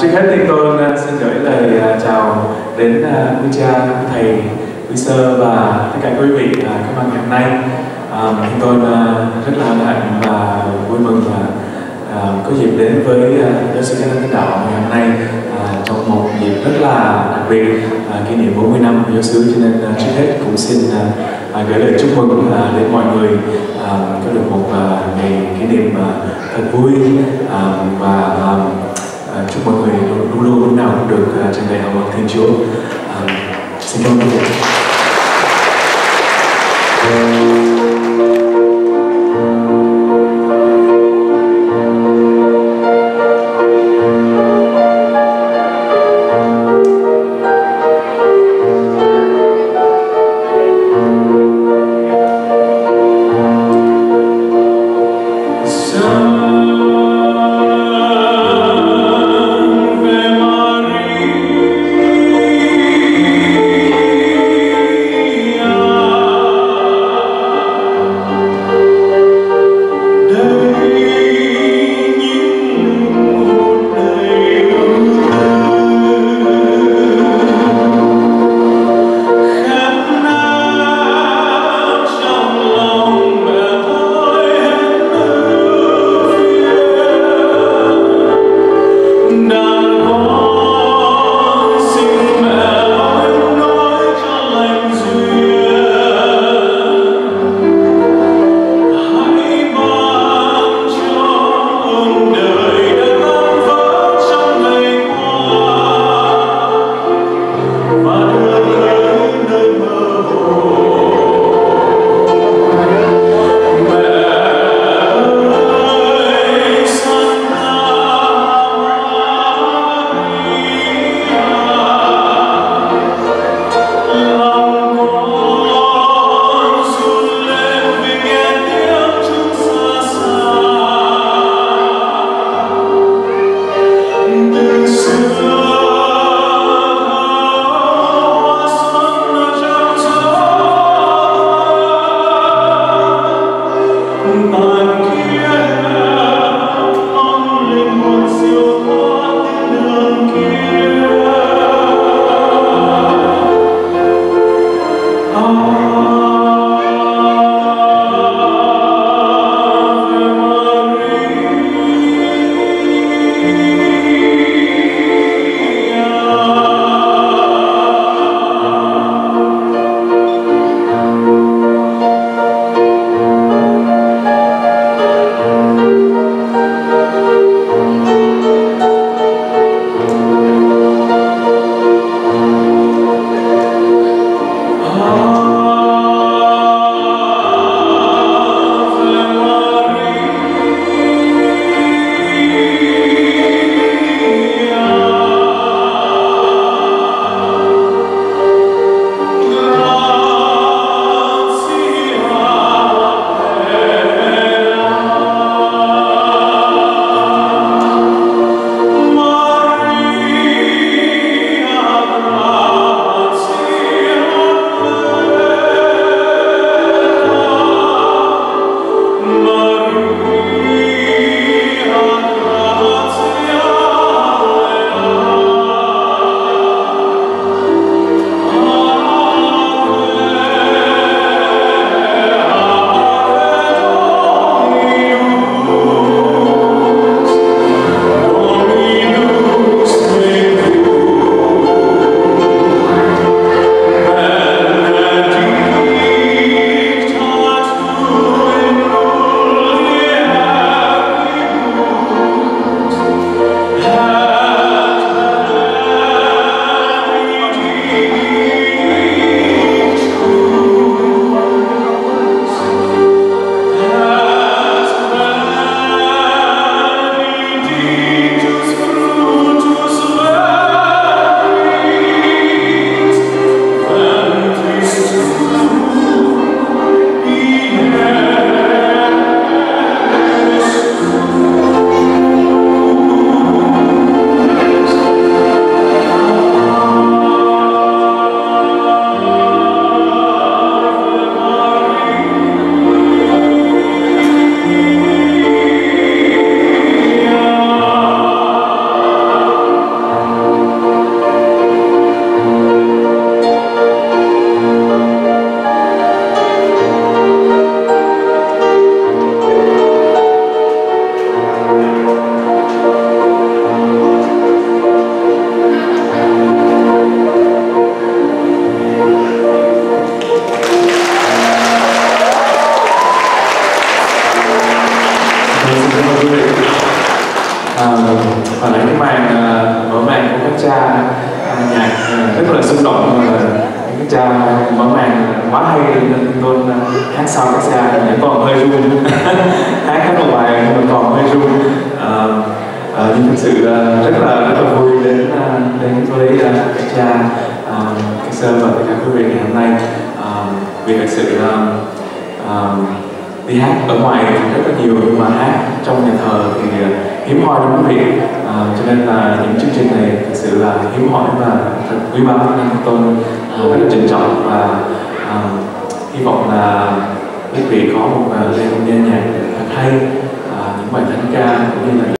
Trước hết thì tôi xin gửi lời chào đến quý cha, quý thầy, quý sơ và tất cả quý vị các bạn ngày hôm nay. Tôi rất là hạnh và vui mừng có dịp đến với giáo sư Kenneth Thánh Đạo ngày hôm nay trong một dịp rất là đặc biệt kỷ niệm 40 năm của giáo xứ, cho nên trước hết cũng xin gửi lời chúc mừng đến mọi người có được một ngày kỷ niệm thật vui và chúc mọi người luôn luôn lúc nào cũng được tràn đầy hào hứng Thiên Chúa. Xin cảm ơn quý vị. Xin mời quý vị. Phản ánh cái màn mở màn của các cha nhạc rất là xúc động, và các cha mở màn quá hay nên tôi hát sau các cha còn hơi run. Hát hết một bài mình còn hơi run. Nhưng thực sự rất là vui đến với các cha Cát Sơn và tất cả quý vị ngày hôm nay. Vì thực sự đi hát ở ngoài rất là nhiều, nhưng mà hát trong nhà thờ thì hiếm hoi đúng quý vị, cho nên là những chương trình này thực sự là hiếm hoi và thật quý báu. Nên tôi rất là trân trọng và hy vọng là quý vị có một đêm nghe nhạc thật hay, những bài thánh ca cũng như là